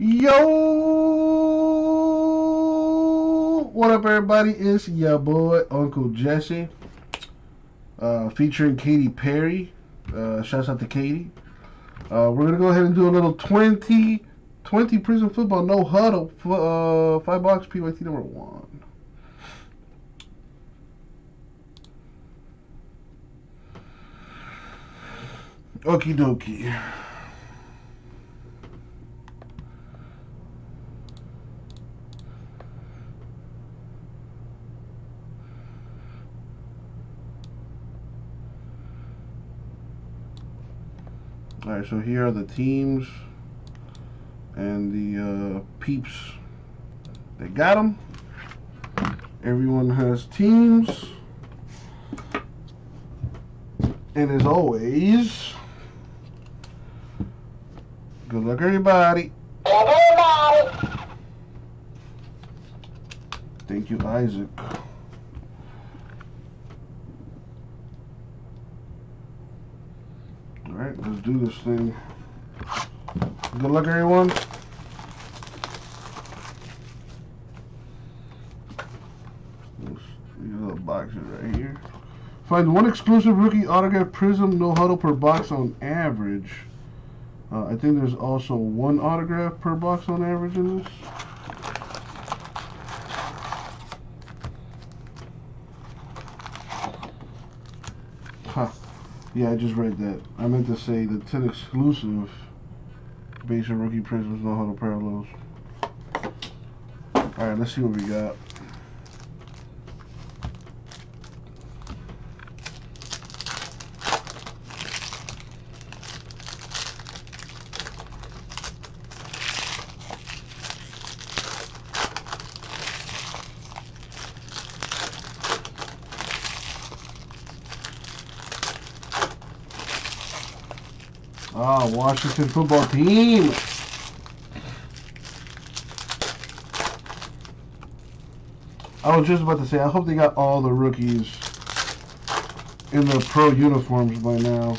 Yo, what up, everybody? It's your boy Uncle Jesse, featuring Katy Perry. Shouts out to Katy. We're gonna go ahead and do a little 2020 prison football no huddle. $5 PYT number one. Okie dokie. Alright, so here are the teams and the peeps. They got them. Everyone has teams. And as always, good luck, everybody. Thank you, Isaac. Alright, let's do this thing. Good luck, everyone. These little boxes right here. Find one exclusive rookie autograph prism no huddle per box on average. I think there's also one autograph per box on average in this. Huh. Yeah, I just read that. I meant to say the 10 exclusive base and rookie prisms no huddle parallels. Alright, let's see what we got. Ah, Washington football team. I was just about to say, I hope they got all the rookies in their pro uniforms by now.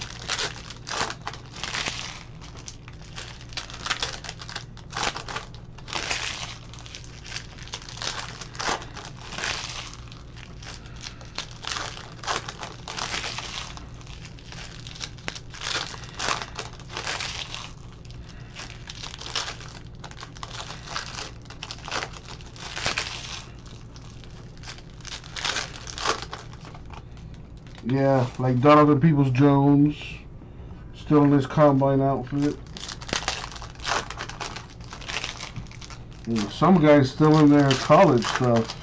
Yeah, like Donovan Peoples-Jones, still in his combine outfit. And some guys still in their college stuff.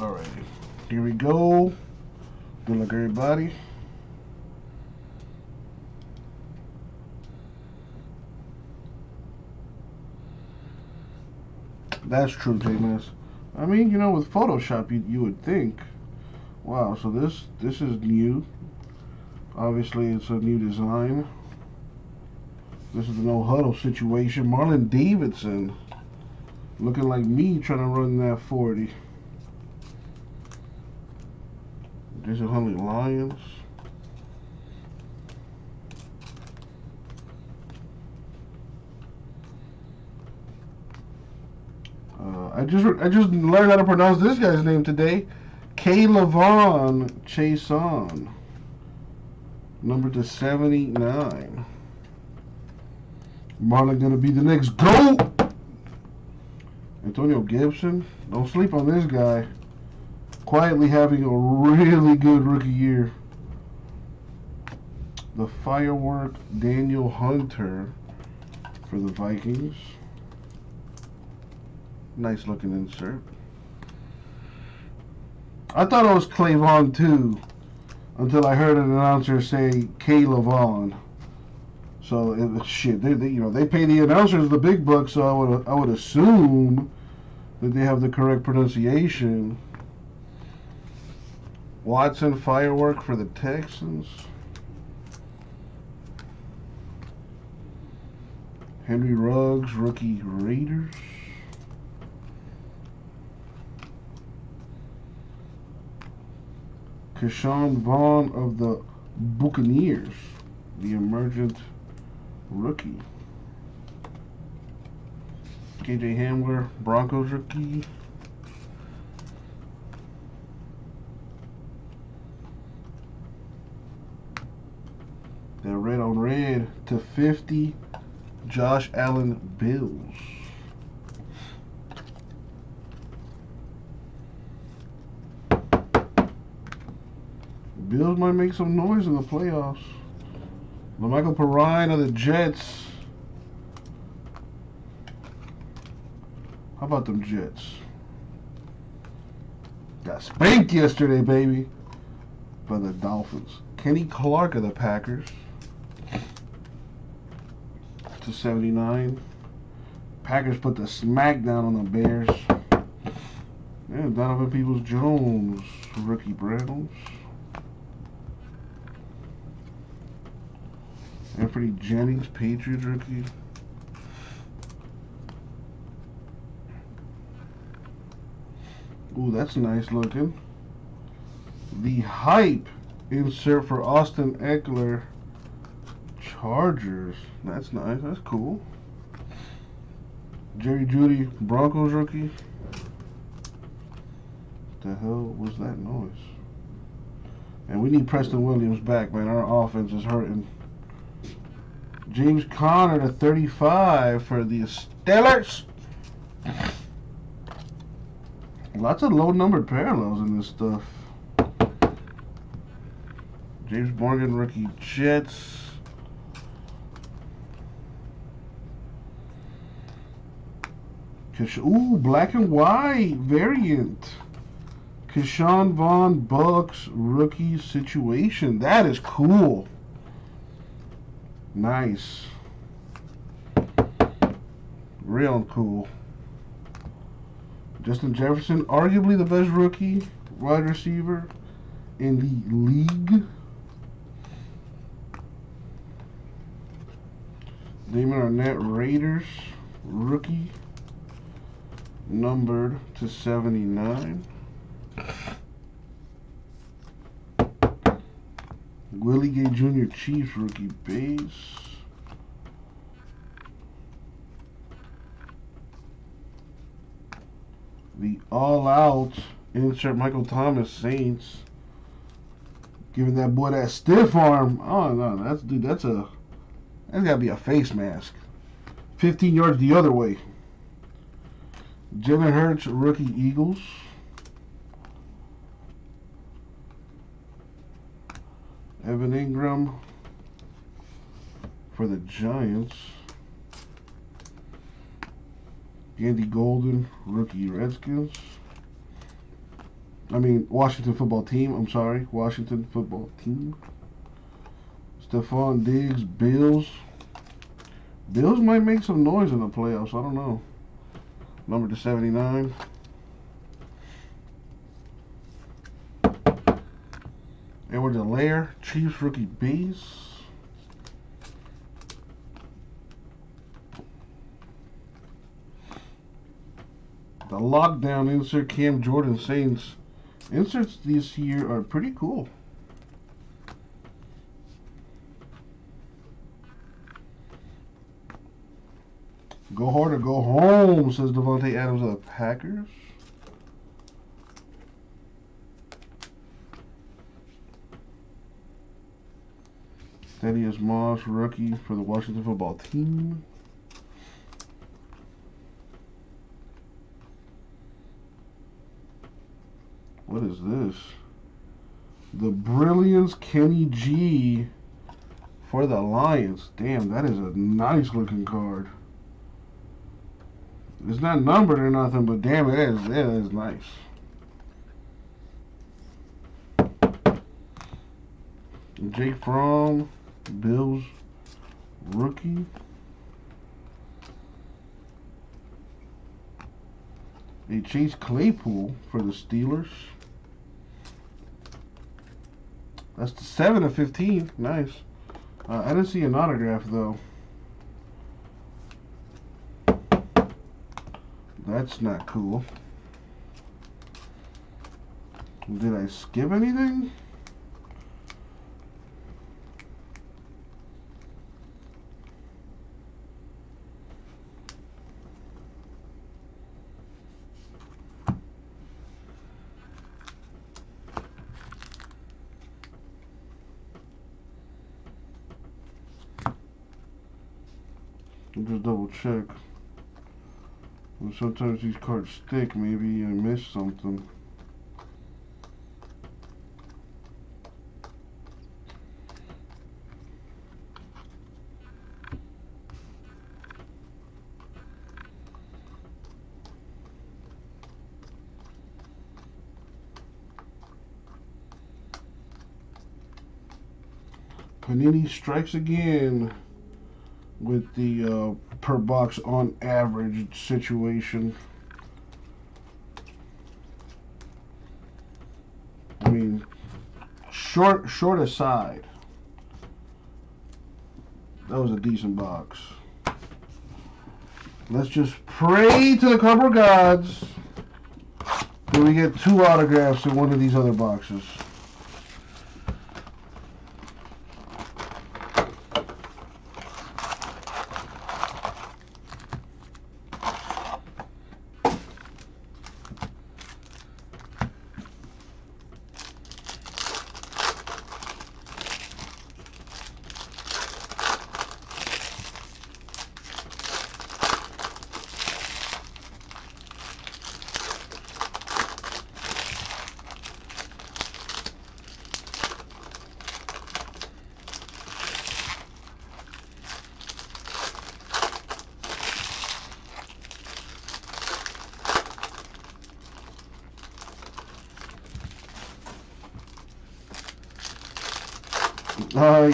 Alright, here we go. Good luck, everybody. That's true, James. I mean, you know, with Photoshop, you would think. Wow, so this is new. Obviously, it's a new design. This is the no huddle situation. Marlon Davidson, looking like me trying to run that 40. Jason Huntley, Lions. I just learned how to pronounce this guy's name today. K'Lavon Chaisson, number to 79. Marlon gonna be the next GOAT. Antonio Gibson, don't sleep on this guy. Quietly having a really good rookie year. The firework Daniel Hunter for the Vikings. Nice looking insert. I thought it was K'Lavon too, until I heard an announcer say K'Lavon. So it was shit. They you know, they pay the announcers the big bucks, so I would assume that they have the correct pronunciation. Watson firework for the Texans. Henry Ruggs rookie Raiders. Ke'Shawn Vaughn of the Buccaneers, the emergent rookie. KJ Hamler, Broncos rookie. They're red on red /50, Josh Allen, Bills. Bills might make some noise in the playoffs. La'Mical Perine of the Jets. How about them Jets? Got spanked yesterday, baby, by the Dolphins. Kenny Clark of the Packers. /79. Packers put the smack down on the Bears. Yeah, Donovan Peoples-Jones, rookie Browns. Jeffrey Jennings, Patriots rookie. Ooh, that's nice looking. The hype insert for Austin Eckler, Chargers. That's nice. That's cool. Jerry Jeudy, Broncos rookie. What the hell was that noise? And we need Preston Williams back, man. Our offense is hurting. James Conner /35 for the Steelers. Lots of low-numbered parallels in this stuff. James Morgan, rookie Jets. Ooh, black and white variant. Ke'Shawn Vaughn, Bucks, rookie situation. That is cool. Nice. Real cool. Justin Jefferson, arguably the best rookie wide receiver in the league. Damon Arnett, Raiders, rookie, numbered /79. Willie Gay Jr., Chiefs, rookie base. The all-out insert, Michael Thomas, Saints. Giving that boy that stiff arm. Oh no, that's, dude, that's gotta be a face mask. 15 yards the other way. Jalen Hurts, rookie Eagles. Evan Engram for the Giants. Andy Golden, rookie Redskins. I mean, Washington football team. I'm sorry, Washington football team. Stephon Diggs, Bills. Bills might make some noise in the playoffs. I don't know. Number /79. Edward DeLair, Chiefs, rookie base. The lockdown insert, Cam Jordan, Saints. Inserts this year are pretty cool. Go hard or go home, says Davante Adams of the Packers. Thaddeus Moss, rookie for the Washington football team. What is this? The Brilliance, Kenny G for the Lions. Damn, that is a nice looking card. It's not numbered or nothing, but damn, it is nice. Jake Fromm, Bills rookie. A Chase Claypool for the Steelers. That's the 7/15. Nice. I didn't see an autograph though. That's not cool. Did I skip anything? Just double check. And sometimes these cards stick. Maybe you miss something. Panini strikes again with the per box on average situation. I mean, short aside, that was a decent box. Let's just pray to the cover gods that we get two autographs in one of these other boxes.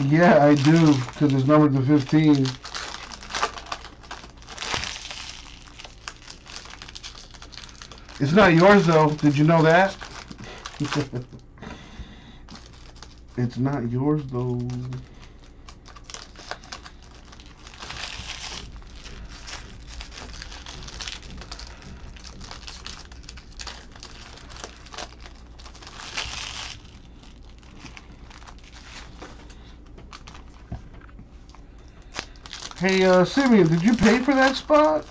Yeah, I do, because it's numbered to 15. It's not yours, though. Did you know that? It's not yours, though. Hey, Simeon, did you pay for that spot?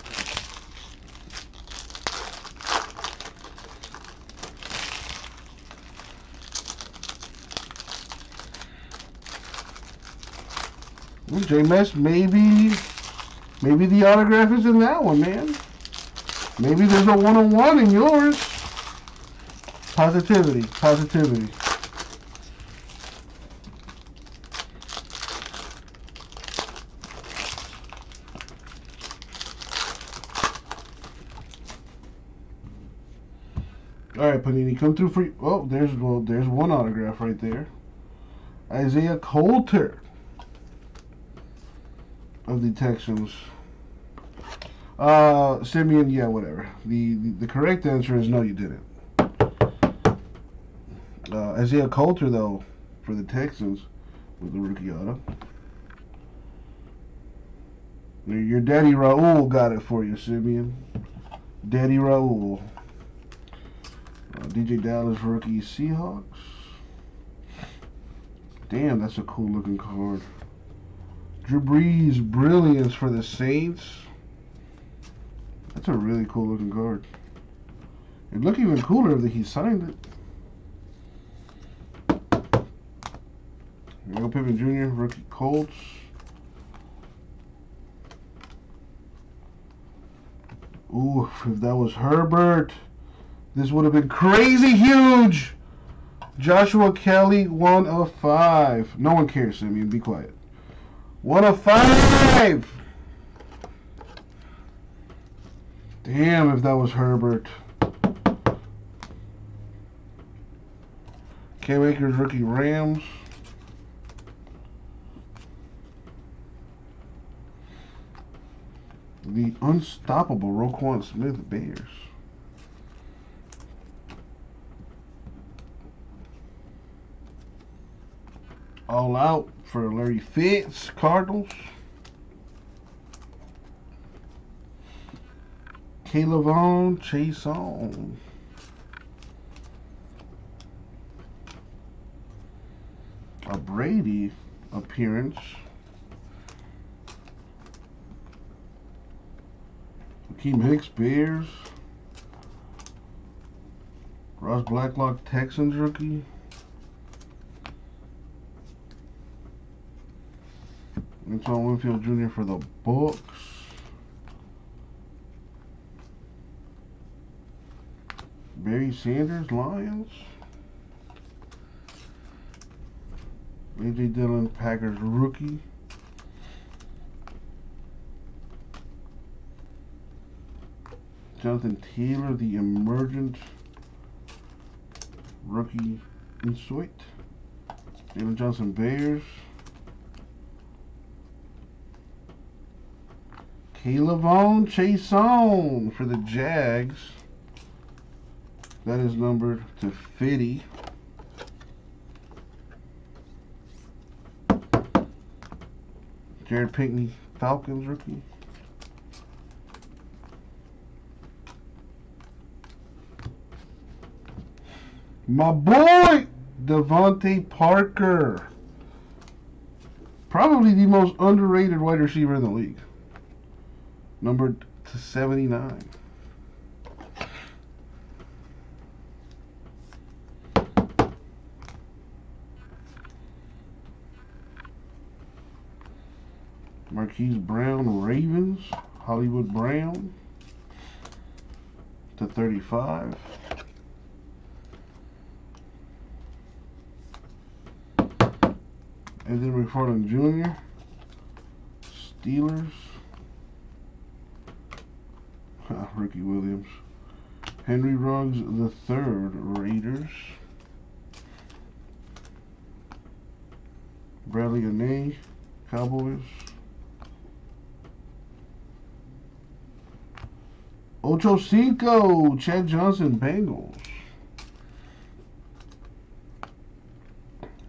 Ooh, JMS, maybe the autograph is in that one, man. Maybe there's a one-on-one in yours. Positivity, positivity. Alright, Panini, come through for you. Oh, there's one autograph right there. Isaiah Coulter of the Texans. Simeon, yeah, whatever. The correct answer is no, you didn't. Isaiah Coulter, though, for the Texans with the rookie auto. Your daddy Raul got it for you, Simeon. Daddy Raul. DJ Dallas rookie Seahawks. Damn, that's a cool looking card. Drew Brees brilliance for the Saints. That's a really cool looking card. It looked even cooler that he signed it. Michael Pippen Jr. rookie Colts. Ooh, if that was Herbert. This would have been crazy huge. Joshua Kelly, 1 of 5. No one cares, Simeon. Be quiet. 1 of 5. Damn, if that was Herbert. Cam Akers, rookie Rams. The unstoppable Roquan Smith Bears. All out for Larry Fitz, Cardinals. K'Lavon Chaisson. A Brady appearance. Akeem Hicks, Bears. Ross Blacklock, Texans rookie. Antoine Winfield Jr. for the Bucks. Barry Sanders, Lions. A.J. Dillon, Packers rookie. Jonathan Taylor, the emergent rookie insight. Jalen Johnson, Bears. K'Lavon Chaisson for the Jags. That is numbered to 50. Jared Pinkney, Falcons rookie. My boy, Devontae Parker. Probably the most underrated wide receiver in the league. Numbered to 79. Marquise Brown, Ravens. Hollywood Brown to 35. Anthony McFarland Jr., Steelers. Ricky Williams. Henry Ruggs III, Raiders. Bradley Anae, Cowboys. Ocho Cinco, Chad Johnson, Bengals.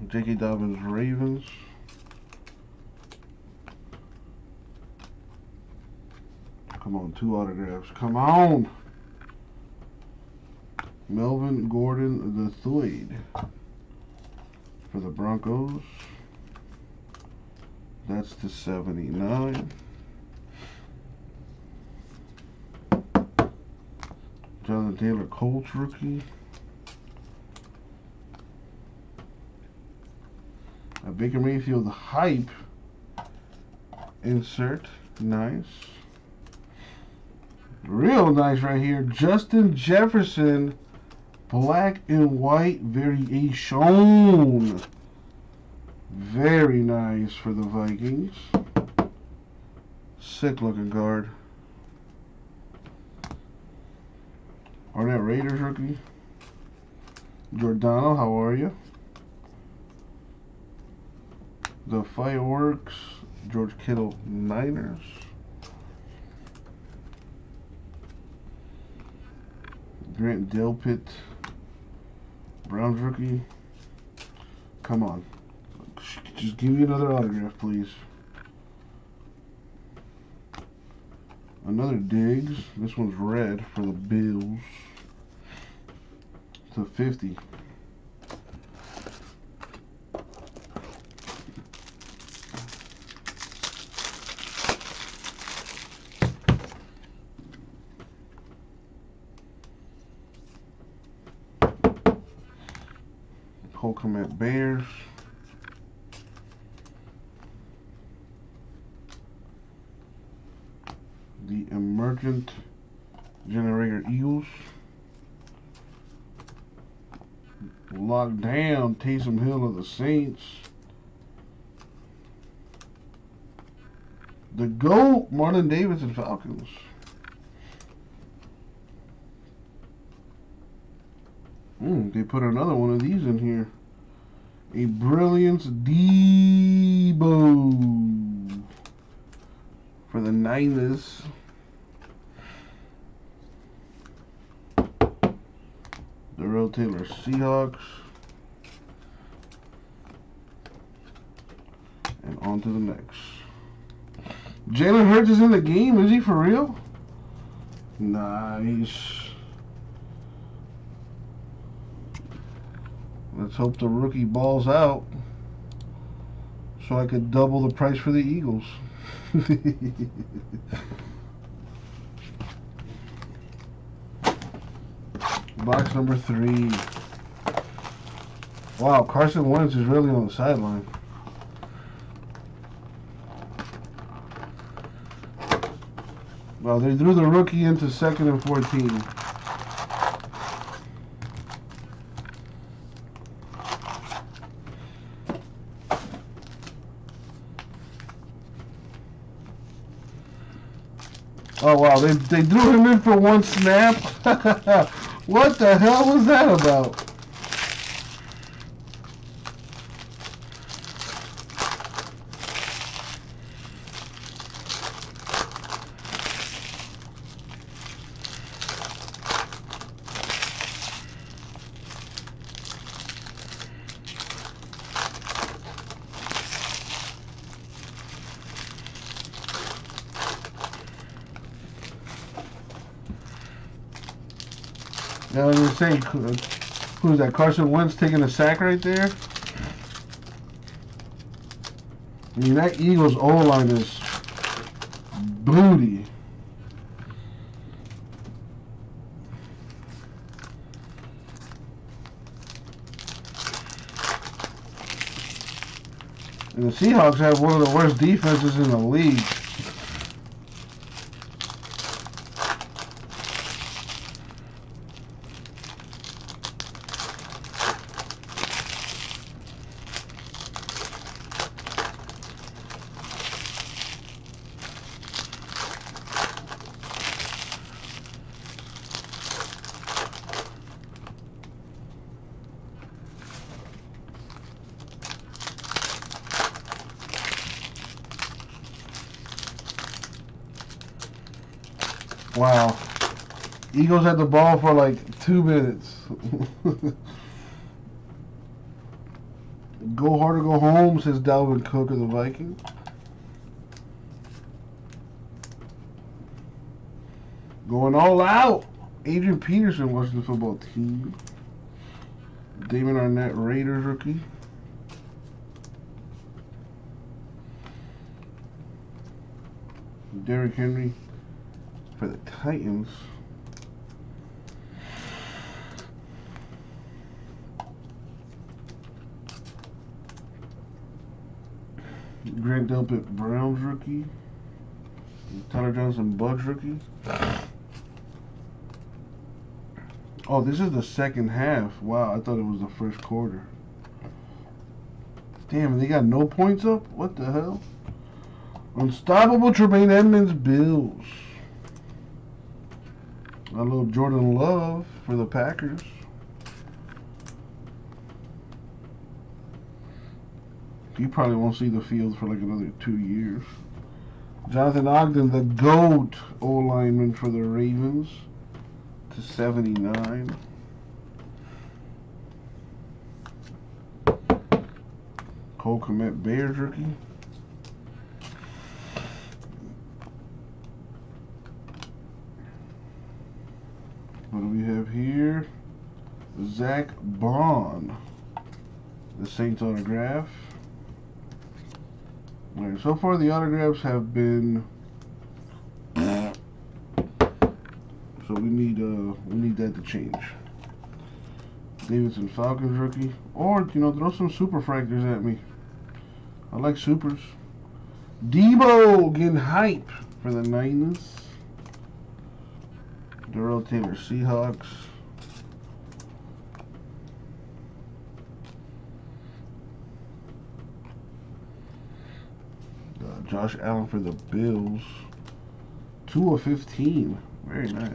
J.K. Dobbins, Ravens. Come on, two autographs. Come on! Melvin Gordon the Thweed for the Broncos. That's to 79. Jonathan Taylor, Colts rookie. A Baker Mayfield hype insert. Nice. Real nice right here. Justin Jefferson, black and white variation. Very nice for the Vikings. Sick looking guard. Arnett, Raiders rookie. Giordano, how are you? The Fireworks, George Kittle, Niners. Grant Delpit, Browns rookie. Come on. Just give me another autograph, please. Another Diggs. This one's red for the Bills. To 50. Holcomb at Bears. The emergent generator, Eagles. Locked down, Taysom Hill of the Saints. The GOAT, Marlon Davidson, Falcons. They put another one of these in here. A Brilliance, Deebo for the Niners. Darrell Taylor, Seahawks. And on to the next. Jalen Hurts is in the game. Is he for real? Nice. Let's hope the rookie balls out so I could double the price for the Eagles. Box number 3. Wow, Carson Wentz is really on the sideline. Well, they threw the rookie into 2nd and 14. Oh, wow, they threw him in for one snap. What the hell was that about? Now I was going to say, who's that? Carson Wentz taking a sack right there? I mean, that Eagles O-line is booty. And the Seahawks have one of the worst defenses in the league. Wow. Eagles had the ball for like 2 minutes. Go hard or go home, says Dalvin Cook of the Vikings. Going all out. Adrian Peterson, Washington football team. Damon Arnett, Raiders rookie. Derrick Henry for the Titans. Grant Delpit, Browns rookie. Tyler Johnson, Bucks rookie. Oh, this is the second half. Wow, I thought it was the first quarter. Damn, they got no points up? What the hell? Unstoppable Tremaine Edmonds, Bills. A little Jordan Love for the Packers. He probably won't see the field for like another 2 years. Jonathan Ogden, the GOAT O-lineman for the Ravens, /79. Cole Kmet, Bears rookie. What do we have here? Zach Baun, the Saints autograph. All right, so far the autographs have been. So we need that to change. Davidson, Falcons rookie, or you know, throw some super fractors at me. I like supers. Deebo getting hype for the Niners. Darrell Taylor, Seahawks. Josh Allen for the Bills. 2/15. Very nice.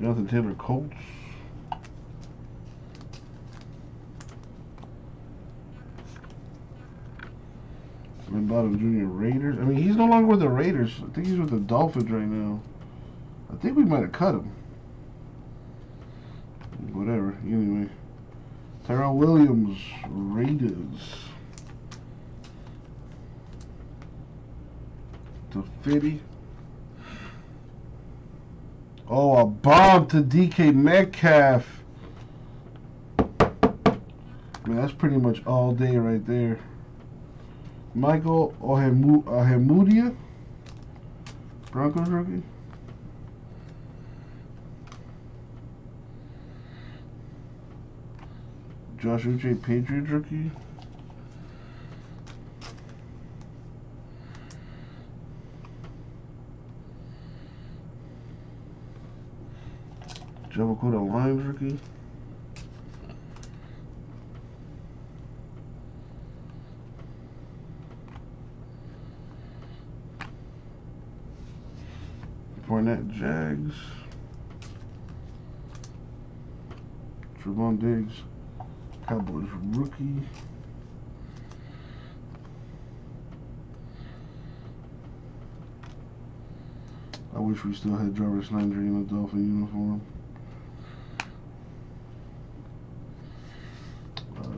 Jonathan Taylor, Colts. Bottom Jr., Raiders. I mean, he's no longer with the Raiders. I think he's with the Dolphins right now. I think we might have cut him. Whatever. Anyway. Tyrell Williams, Raiders. To 50. Oh, a bomb to DK Metcalf. Man, that's pretty much all day right there. Michael Ojemudia, Broncos rookie. Josh Uche, Patriots rookie. Javakota, Lions rookie. Fournette, Jags. Trevon Diggs, Cowboys rookie. I wish we still had Jarvis Landry in a Dolphin uniform.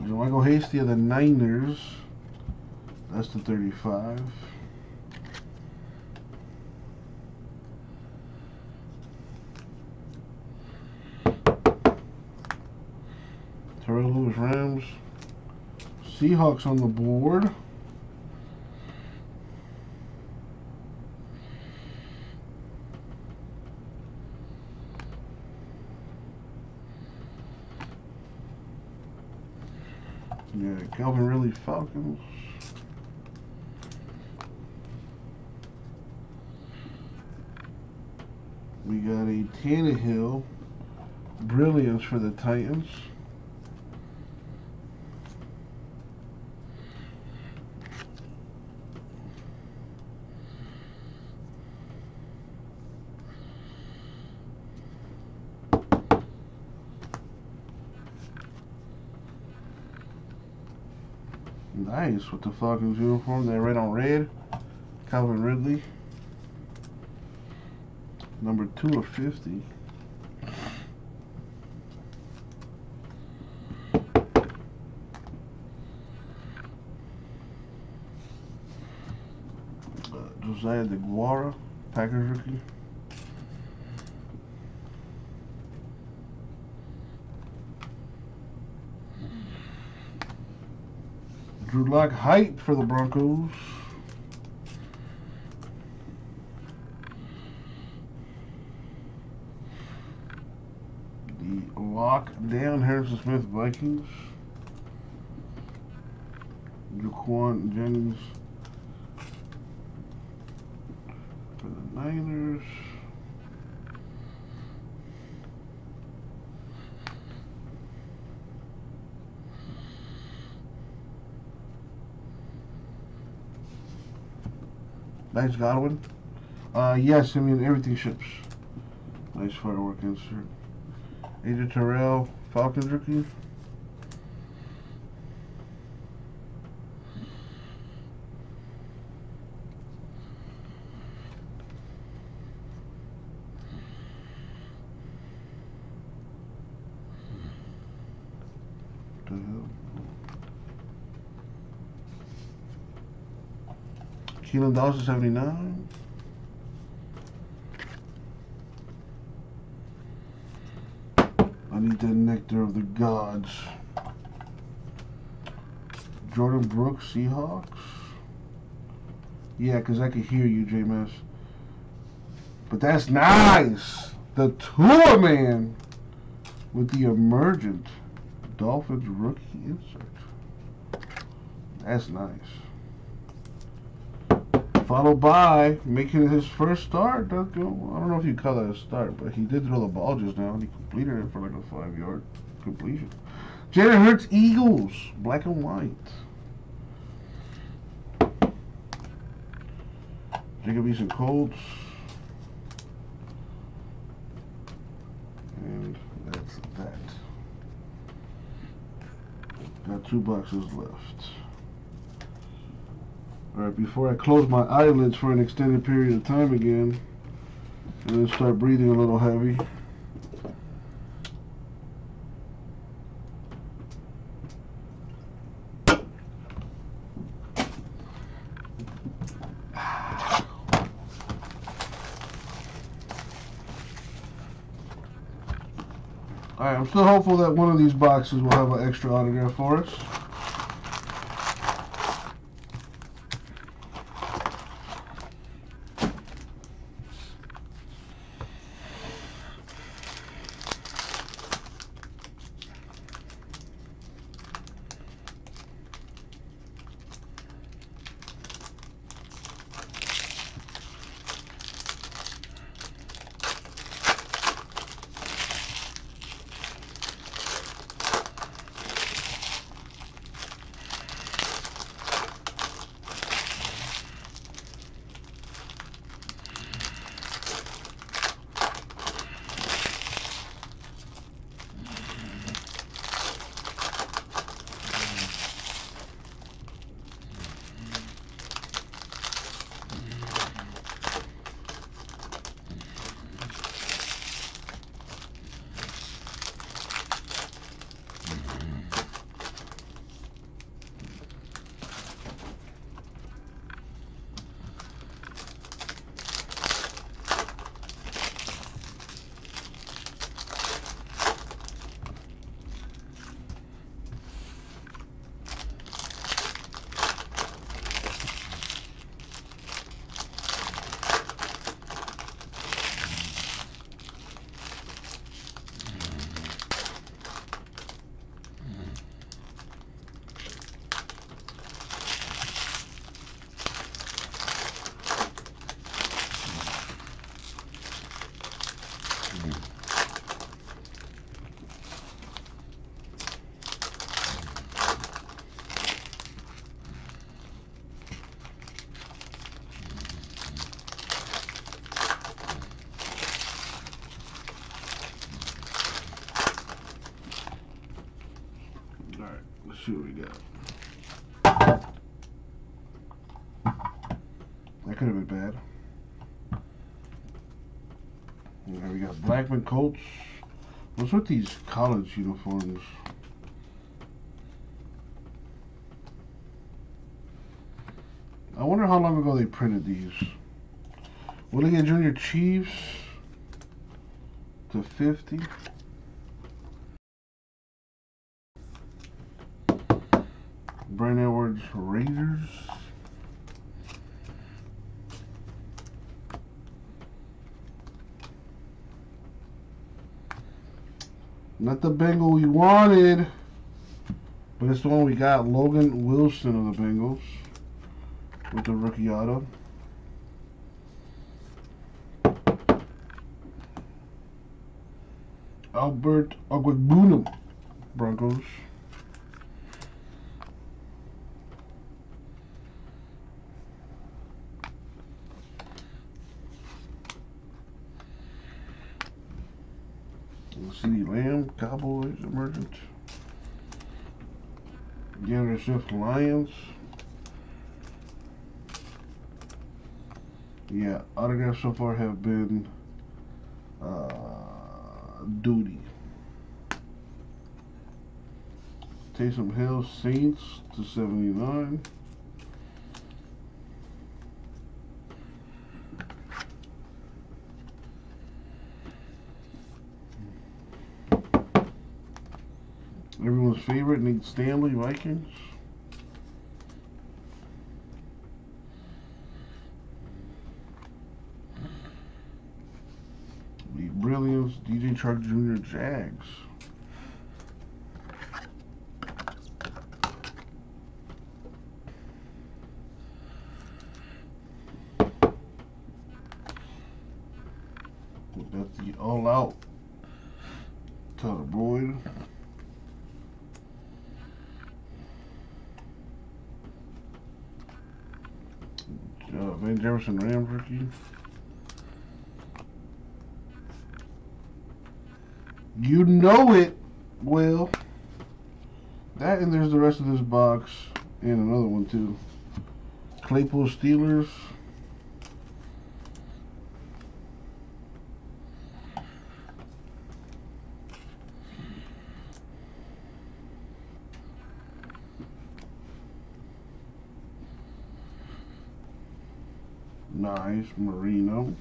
Michael Hasty of the Niners. That's the 35. Terrell Lewis, Rams. Seahawks on the board. Yeah, Calvin Ridley, Falcons. We got a Tannehill brilliance for the Titans. Nice with the Falcons uniform. They're red on red. Calvin Ridley. Number 2 of 50. Josiah DeGuara, Packers rookie. Drew Lock, hype for the Broncos. The lockdown, Harrison Smith, Vikings. Jaquan Jennings for the Niners. Nice Godwin. Yes, I mean everything ships. Nice firework insert. AJ Terrell, Falcons rookie. What the hell? Keelan Dawson, 79. I need that nectar of the gods. Jordan Brooks, Seahawks. Yeah, because I could hear you, J-Mess. But that's nice! The tour, man! With the emergent Dolphins rookie insert. That's nice. Followed by making his first start. I don't know if you call that a start, but he did throw the ball just now, and he completed it for like a 5-yard completion. Jalen Hurts, Eagles, black and white. Jacob Eason, Colts. And that's that. Got 2 boxes left. Alright, before I close my eyelids for an extended period of time again, and then start breathing a little heavy. Alright, I'm still hopeful that one of these boxes will have an extra autograph for us. Blackman Colts. What's with these college uniforms? I wonder how long ago they printed these. Willie Gay Jr. Chiefs /50. Brand Edwards Rangers. Not the Bengal we wanted, but it's the one we got. Logan Wilson of the Bengals with the rookie auto. Albert Ogbunum, Broncos. CeeDee Lamb, Cowboys, Emergent. DeAndre Swift, Lions. Yeah, autographs so far have been Duty. Taysom Hill, Saints /79. Everyone's favorite, Nate Stanley, Vikings. The Brilliance, DJ Chark Jr., Jags. We got the All Out, Tyler Boyd. Van Jefferson, Rams rookie. You know it, Will. That, and there's the rest of this box and another one too. Claypool, Steelers. Nice, Marino.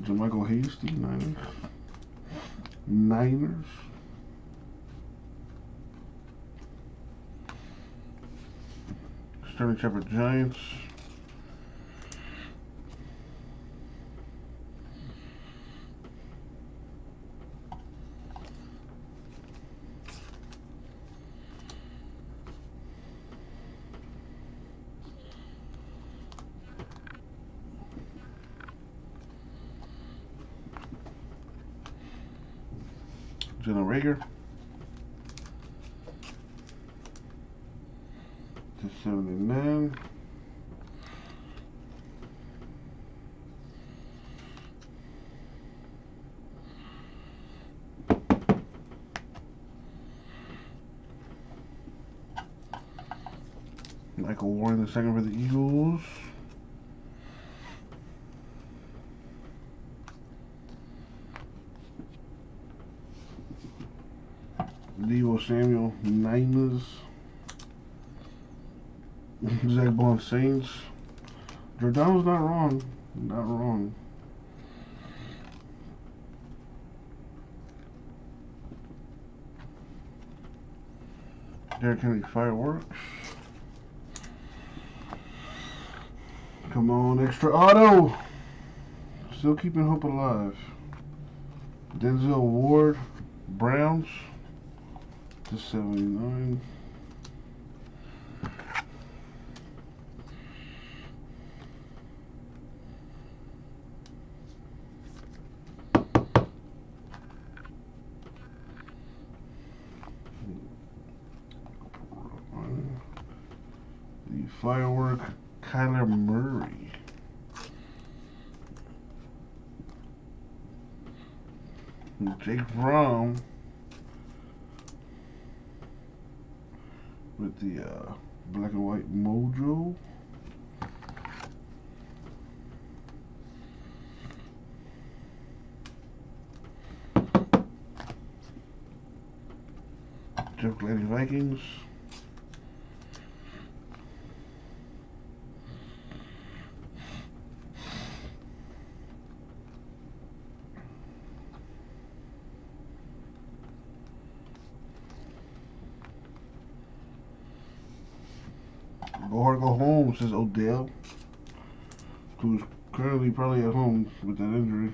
JaMichael Hasty, Niners. Sterling Shepard, Giants. Rager /79. Michael Warren II for the Eagles. Deebo Samuel, Niners. Zach Baun, Saints. Jordan was not wrong. Not wrong. Derrick Henry, Fireworks. Come on, extra auto. Still keeping hope alive. Denzel Ward, Browns. to 79. The firework Kyler Murray. Jake Fromm with the black and white mojo. Jeff Gladdy Vikings. Go hard, go home, says Odell, who's currently probably at home with that injury.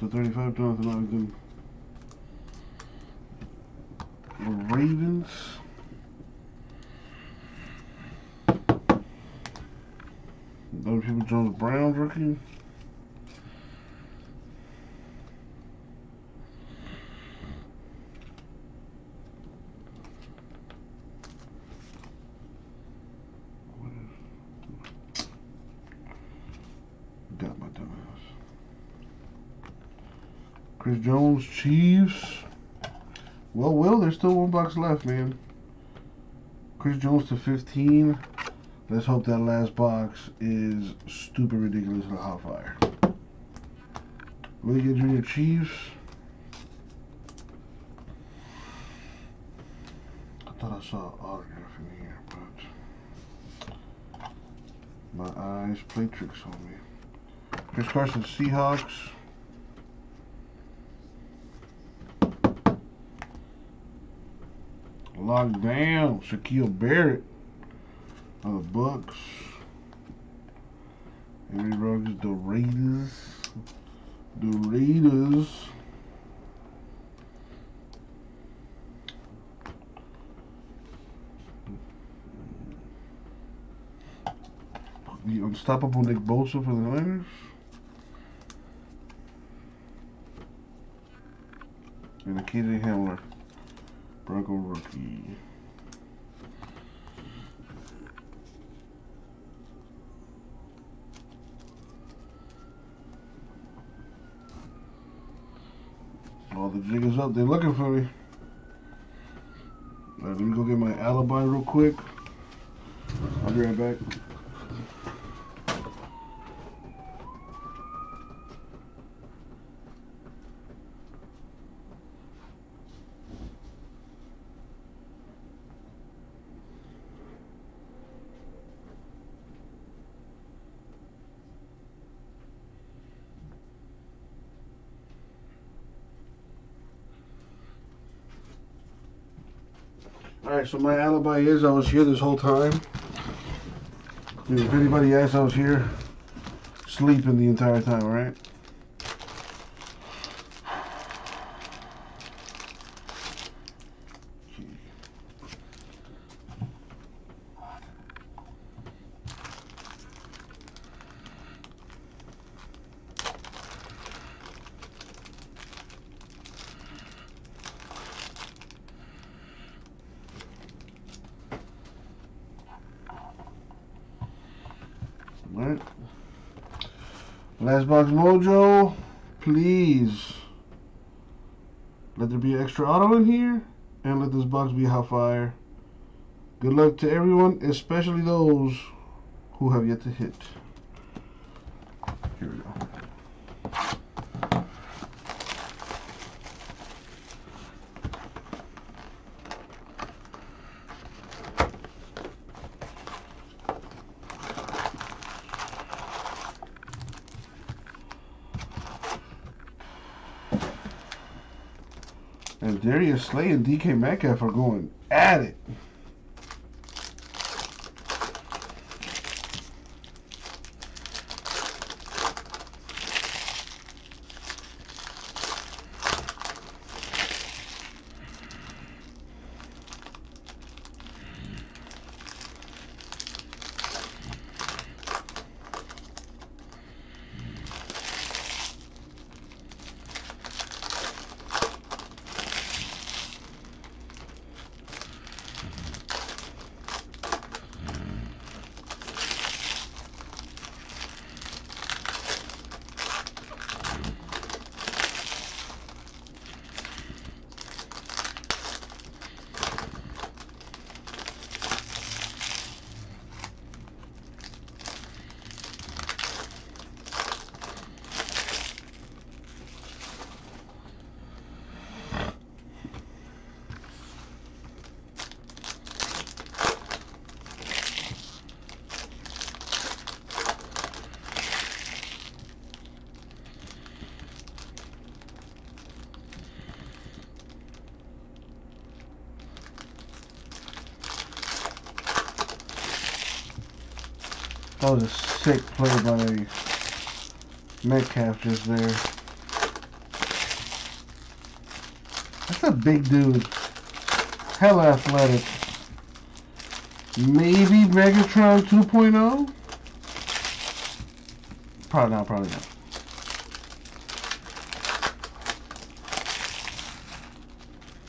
So 35, Jonathan Ogden. Ravens. Donovan Peoples-Jones Browns rookie. Got my dumbass. Chris Jones Chiefs. Well, there's still one box left, man. Chris Jones to 15. Let's hope that last box is stupid ridiculous and a hot fire. Willie Gay Jr. Chiefs. I thought I saw an autograph in here, but my eyes play tricks on me. Chris Carson Seahawks. Locked down, Shaquille Barrett of the Bucks. Henry Ruggs, the Raiders. The unstoppable Nick Bosa for the Niners. And a KJ Hamler. Bronco rookie. All the jig is up. They're looking for me. All right, let me go get my alibi real quick. I'll be right back. Alright, so my alibi is I was here this whole time. Dude, if anybody asks, I was here sleeping the entire time, alright? Last box mojo, please let there be an extra auto in here and let this box be hot fire. Good luck to everyone, especially those who have yet to hit. Here we go. And Darius Slay and DK Metcalf are going at it. That was a sick play by Metcalf just there. That's a big dude. Hella athletic. Maybe Megatron 2.0? Probably not, probably not.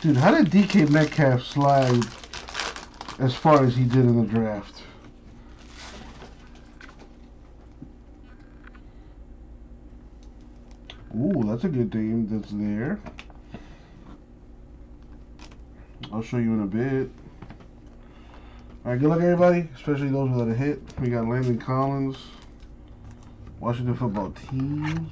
Dude, how did DK Metcalf slide as far as he did in the draft? That's a good name that's there. I'll show you in a bit. Alright, good luck everybody, especially those without a hit. We got Landon Collins, Washington football team.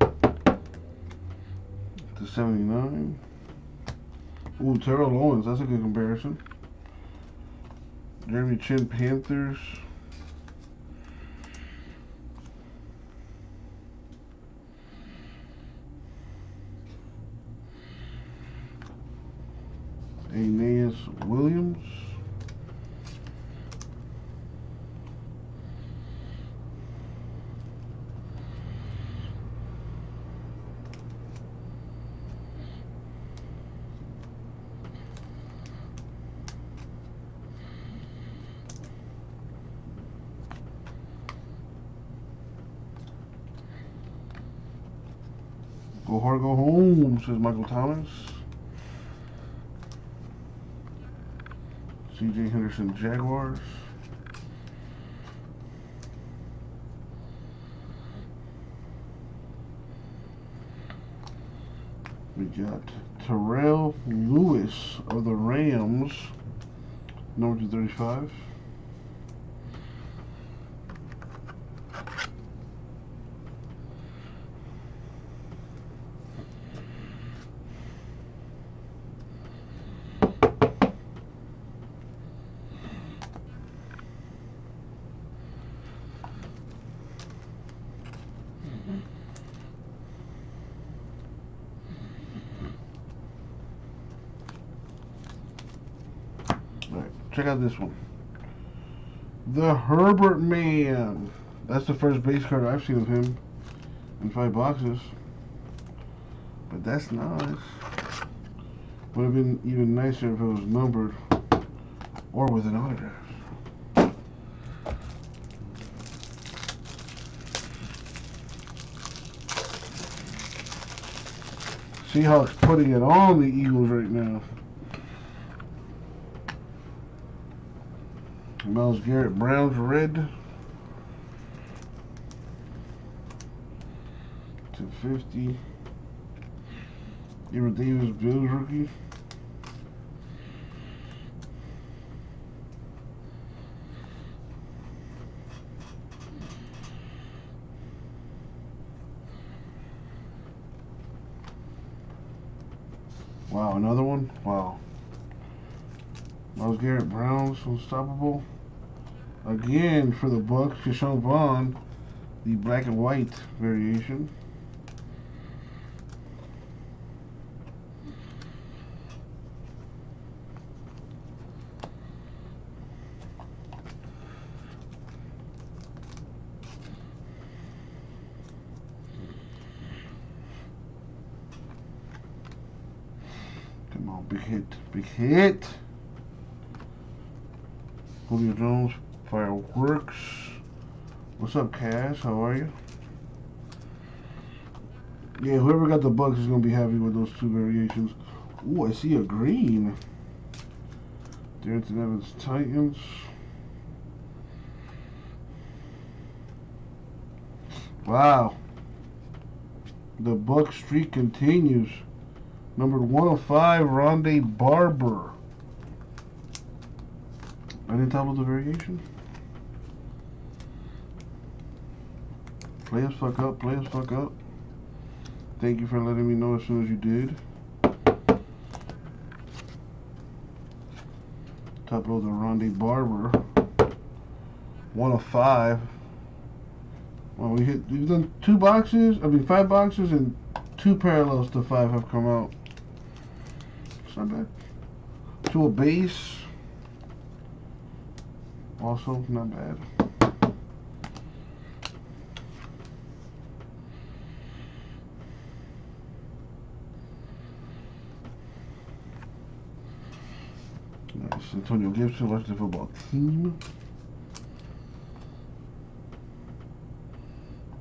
To 79. Ooh, Terrell Owens, that's a good comparison. Jeremy Chin, Panthers. Aeneas Williams. Go hard, go home, says Michael Thomas. DJ Henderson, Jaguars. We got Terrell Lewis of the Rams, number 235. Check out this one. The Herbert Man. That's the first base card I've seen of him in 5 boxes. But that's nice. Would have been even nicer if it was numbered or with an autograph. Seahawks putting it on the Eagles right now. Miles Garrett, Browns, red. 250. Eber Davis, Bills, rookie. Wow, another one? Wow. Miles Garrett, Browns, unstoppable. Again, for the Bucks, Ke'Shawn Vaughn, the black and white variation. on, big hit, big hit. Julio Jones, fireworks. What's up, Cass? How are you? Yeah, whoever got the Bucks is going to be happy with those two variations. Ooh, I see a green. Darrington Evans, Titans. Wow. The Buck streak continues. Number 105, Rondé Barber. I didn't tell about the variation. Players fuck up, players fuck up. Thank you for letting me know as soon as you did. Top load the Rondé Barber. 1 of 5. Well, we've done 5 boxes, and 2 parallels to 5 have come out. It's not bad. To a base. Also not bad. Antonio Gibson, Washington football team.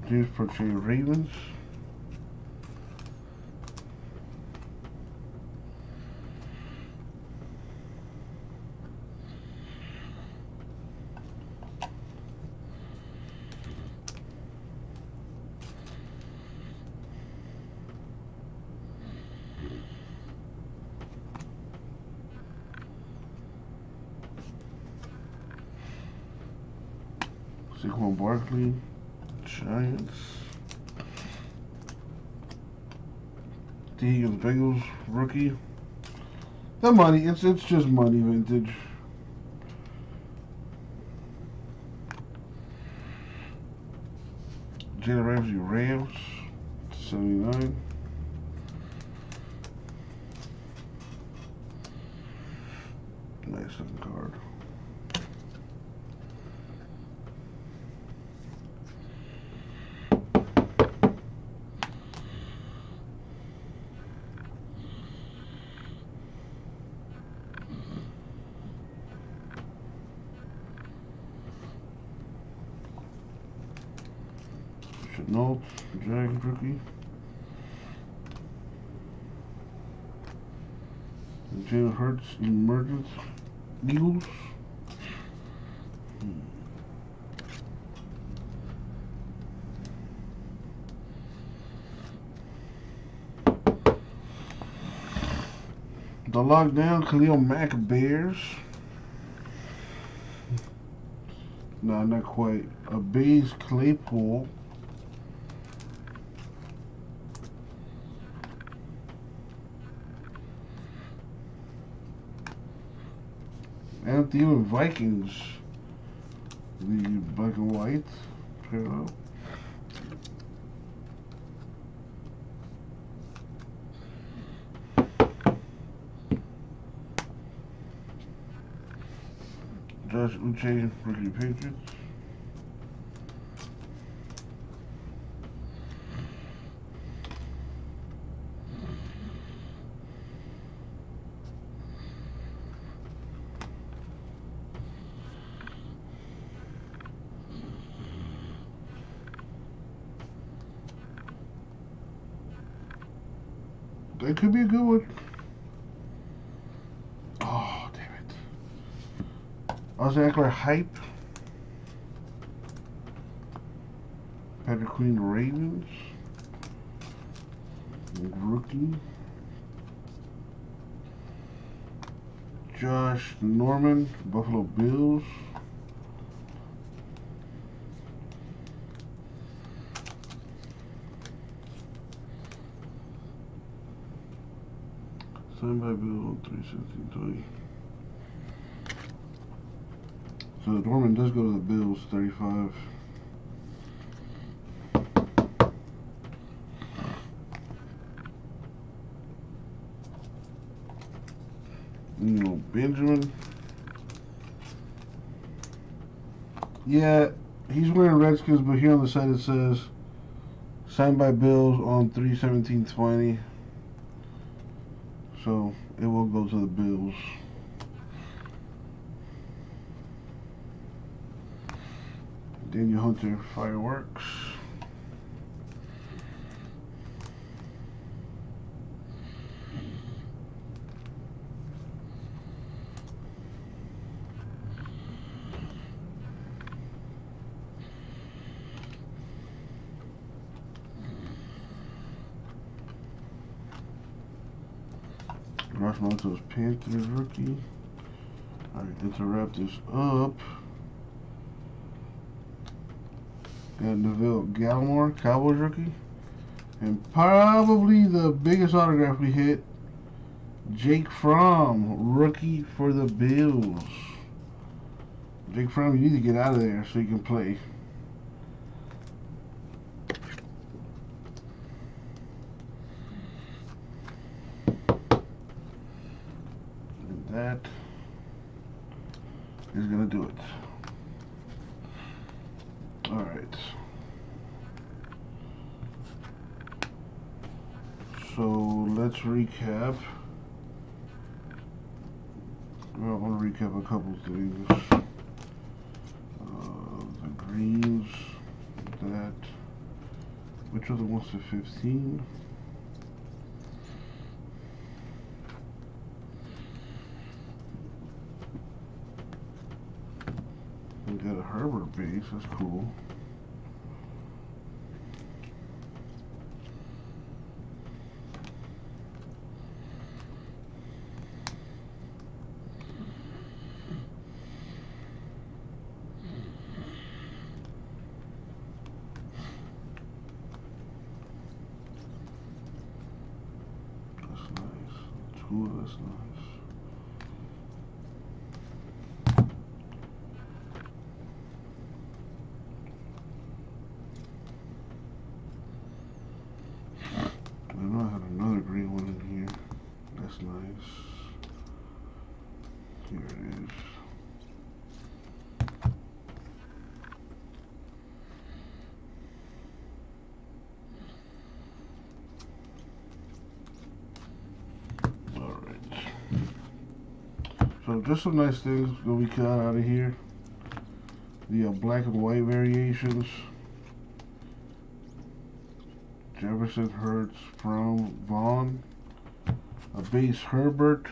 James Prochet, Ravens. Saquon Barkley, Giants. T. Higgins, Bengals, rookie. The money, it's just money vintage. Jalen Ramsey, Rams, 79. Nice looking card. Nope, Dragons rookie. Jalen Hurts, Emergence, Eagles. The lockdown, Khalil Mack, Bears. No, not quite. A base, Claypool. Even Vikings, the black and white parallel. Josh Uche, rookie Patriots. It could be a good one. Oh, damn it. Austin Eckler, hype. Patrick Queen, Ravens. Rookie. Josh Norman, Buffalo Bills. Signed by Bill, 317.20. So Dorman does go to the Bills, 35. You know, Benjamin. Yeah, he's wearing Redskins, but here on the side it says signed by Bills on 317.20. So it will go to the Bills. Daniel Hunter, Fireworks. Rush Monto's Panthers rookie. Alright, then to wrap this up. Got Neville Gallimore, Cowboys rookie. And probably the biggest autograph we hit, Jake Fromm, rookie for the Bills. Jake Fromm, you need to get out of there so you can play. And that is going to do it. Alright, so let's recap. Well, I want to recap a couple things. The greens, that, which are the ones to 15? Got a Herbert base, that's cool. That's nice. Cool, that's nice. Just some nice things that we got out of here. The black and white variations. Jefferson, Hurts, Fromm, Vaughn. A base Herbert.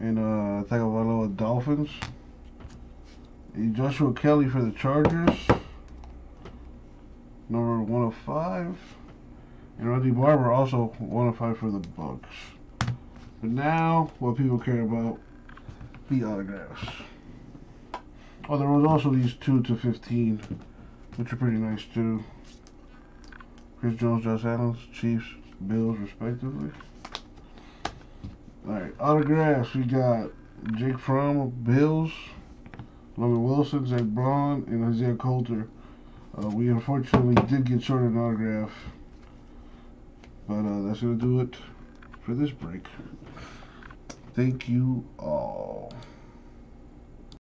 And Tagovailoa Dolphins. A Joshua Kelly for the Chargers. Number 1/5. And Randy Barber also 1/5 for the Bucks. But now, what people care about, the autographs. Oh, there was also these 2 to 15, which are pretty nice too. Chris Jones, Josh Allen, Chiefs, Bills, respectively. Alright, autographs. We got Jake Fromm, Bills, Logan Wilson, Zach Baun, and Isaiah Coulter. We unfortunately did get short an autograph, but that's going to do it for this break. Thank you all.